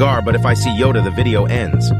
Gar, but if I see Yoda, the video ends.